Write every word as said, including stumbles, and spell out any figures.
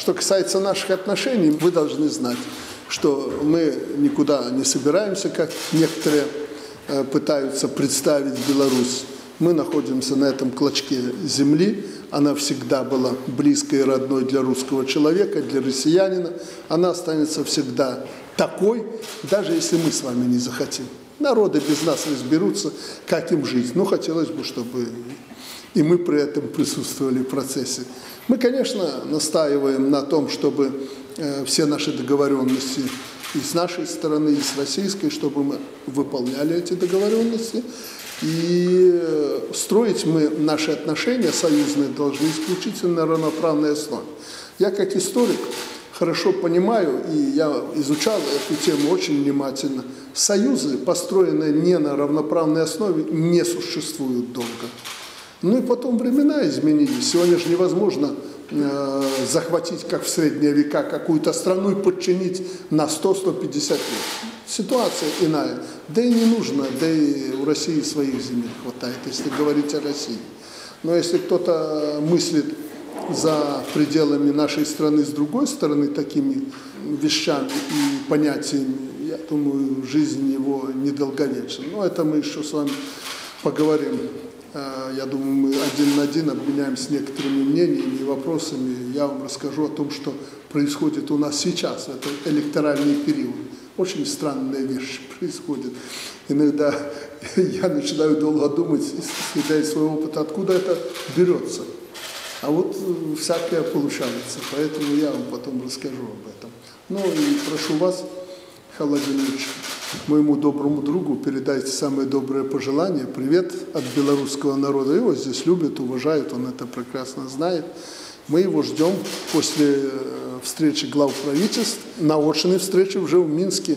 Что касается наших отношений, вы должны знать, что мы никуда не собираемся, как некоторые пытаются представить Беларусь. Мы находимся на этом клочке земли. Она всегда была близкой и родной для русского человека, для россиянина. Она останется всегда такой, даже если мы с вами не захотим. Народы без нас разберутся, как им жить. Но хотелось бы, чтобы и мы при этом присутствовали в процессе. Мы, конечно, настаиваем на том, чтобы все наши договоренности и с нашей стороны, и с российской, чтобы мы выполняли эти договоренности. И строить мы наши отношения союзные должны исключительно на равноправной основе. Я как историк хорошо понимаю, и я изучал эту тему очень внимательно, союзы, построенные не на равноправной основе, не существуют долго. Ну и потом времена изменились. Сегодня же невозможно э, захватить, как в средние века, какую-то страну и подчинить на сто — сто пятьдесят лет. Ситуация иная. Да и не нужно, да и у России своих земель хватает, если говорить о России. Но если кто-то мыслит за пределами нашей страны, с другой стороны, такими вещами и понятиями, я думаю, жизнь его недолговечна. Но это мы еще с вами поговорим. Я думаю, мы один на один обменяемся некоторыми мнениями и вопросами. Я вам расскажу о том, что происходит у нас сейчас, это электоральный период. Очень странные вещи происходят. Иногда я начинаю долго думать, исходя из своего опыта, откуда это берется. А вот всякое получается, поэтому я вам потом расскажу об этом. Ну и прошу вас, Холодильевич, моему доброму другу передайте самые добрые пожелания. Привет от белорусского народа. Его здесь любят, уважают, он это прекрасно знает. Мы его ждем после встречи глав правительств, на очной встрече уже в Минске.